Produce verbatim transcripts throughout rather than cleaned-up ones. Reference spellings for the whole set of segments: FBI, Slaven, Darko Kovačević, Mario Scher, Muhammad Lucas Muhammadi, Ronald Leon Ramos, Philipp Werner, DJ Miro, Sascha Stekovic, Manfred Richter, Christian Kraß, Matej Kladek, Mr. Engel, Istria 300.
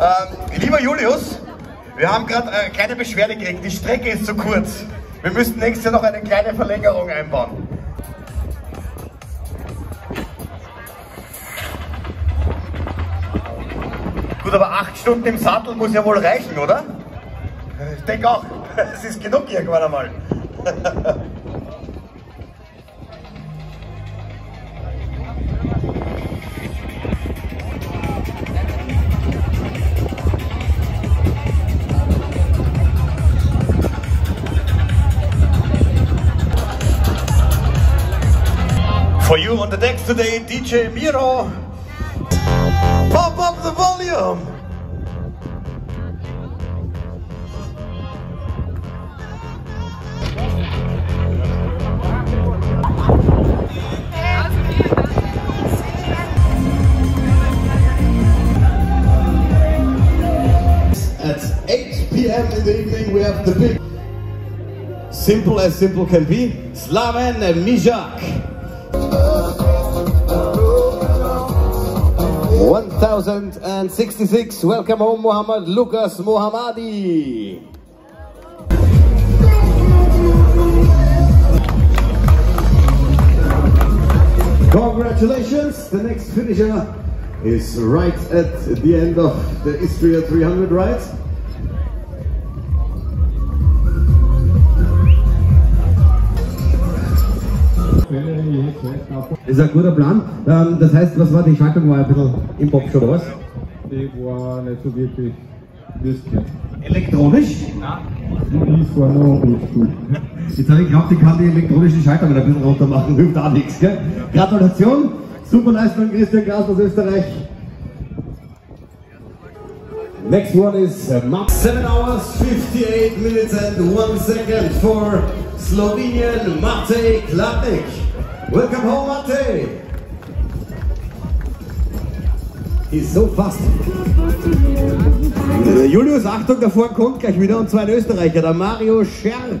Ähm, lieber Julius, wir haben gerade eine kleine Beschwerde gekriegt, die Strecke ist zu kurz. Wir müssten nächstes Jahr noch eine kleine Verlängerung einbauen. Gut, aber acht Stunden im Sattel muss ja wohl reichen, oder? Ich denke auch, es ist genug irgendwann einmal. For you on the decks today, D J Miro. Pump up the volume. At eight p m in the evening, we have the big, simple as simple can be, Slaven and Mijak. one thousand sixty-six, welcome home Muhammad Lucas Muhammadi. Congratulations, the next finisher is right at the end of the Istria three hundred, right? Ist ein guter Plan. Das heißt, was war die Schaltung? War ein bisschen im Box oder was? Die war nicht so wirklich lustig. Elektronisch? Nein. Die war noch nicht gut. Jetzt habe ich geglaubt, ich kann die elektronischen Schaltungen ein bisschen runter machen. Hilft auch nichts, gell? Ja. Gratulation! Super Leistung, Christian Kraß aus Österreich. Next one is uh, seven hours, fifty-eight minutes and one second for Slovenian Matej Kladek. Welcome home, Matej! He's so fast. Julius, Achtung, davor kommt gleich wieder, und zwar ein Österreicher, der Mario Scher.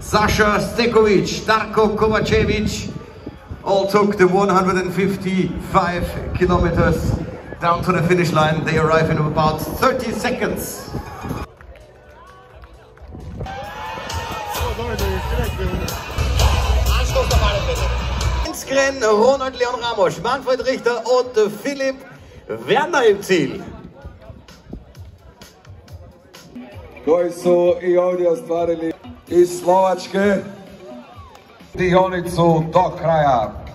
Sascha Stekovic, Darko Kovačević all took the one hundred fifty-five kilometers down to the finish line. They arrive in about thirty seconds. Ronald Leon Ramos, Manfred Richter und Philipp Werner im Ziel. Koji su i ovdje ostvarili iz Slovačke dionicu do kraja.